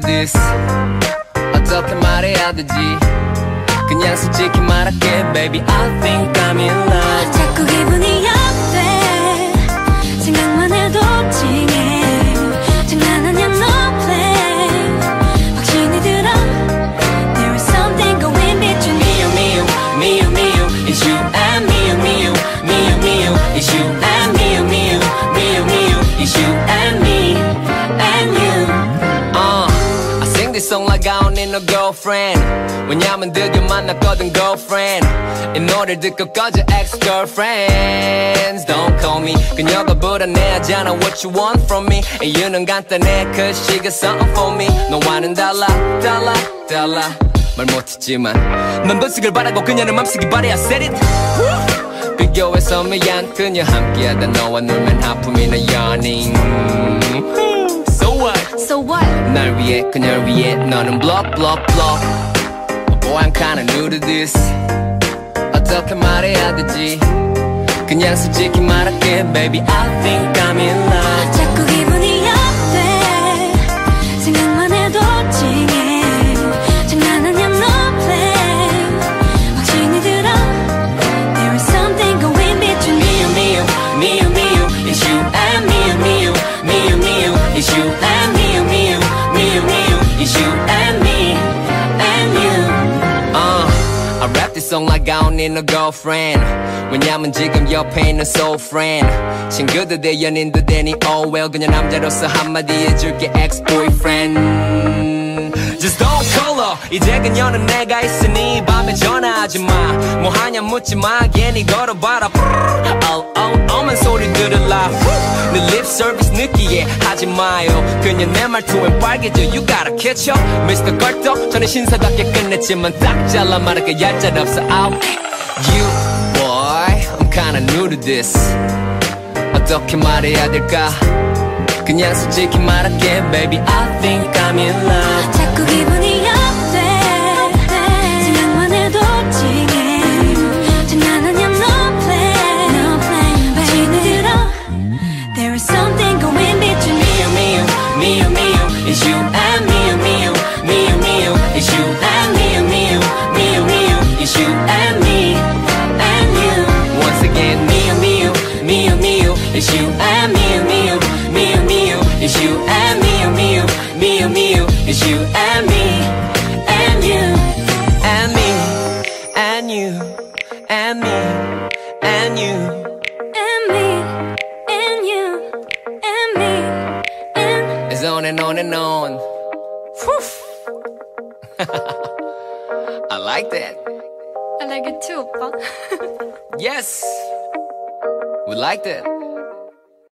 to this. 어떻게 말해야 되지? 그냥 솔직히 말할게, baby. I think I'm in love. 자꾸 기분이 업돼. 생각만 해도 찡해. 장난하냐 너 play. 확신이 들어. There is something going between me and me, me and me. It's you and me and me, me and me. It's you and me and me, me and me. It's you and me and you. I sing this song like I don't need no girlfriend. 왜냐면 드디어 만났거든 girlfriend. 이 노래를 듣고 꺼져 ex-girlfriends. Don't call me. 그녀가 불안해하잖아 what you want from me. 이유는 간단해 cause she got something for me. 너와는 달라 달라 달라. 말 못했지만 난 번식을 바라고 그녀는 맘쓰기 바래. I said it. 비교해서 미안 그녀 함께하다 너와 놀면 아픔이나 yearning. So what? So what? 날 위해 그녀를 위해 너는 block block block. Oh boy I'm kinda new to this. 어떻게 말해야 되지? 그냥 솔직히 말할게 baby I think I'm in love. 자꾸 기분이 업돼. 생각만 해도 찡해. Like I don't need no girlfriend. 왜냐면 지금 옆에 있는 soul friend. 친구도 돼 연인도 되니 oh well. 그냥 남자로서 한마디 해줄게 ex-boyfriend. Just don't call her. 이제 그녀는 내가 있으니 밤에 전화하지 마. 뭐하냐 묻지 마. 괜히 걸어봐라. Oh oh 오만 소리 들을라. 내 lip service 느끼해 하지 마요. 그냥 내 말투엔 빨개져. You gotta catch up. Mr. 걸떡 저는 신사답게 끝냈지만 딱 잘라 말할게 얄짤 없어. Out you boy I'm kinda new to this. 어떻게 말해야 될까? 그냥 솔직히 말할게 baby I think I'm in love. 자꾸 기분이 업돼. 생각만 해도 찡해. 장난하냐 너 play. No play. 마침내 들어. There is something going between me and me. Me and me. It's you and me and me. Me and me. It's you and me and me. Me and me. It's you and me and you. Once again me and me. Me and me. It's you and me and me. Me and me, it's you and me and me, me and me, it's you and me, and you, and me, and you, and me, and you, and me, and you, and me, and it's on and on and on. Woof. I like that. I like it too, Pop. Yes, we like that.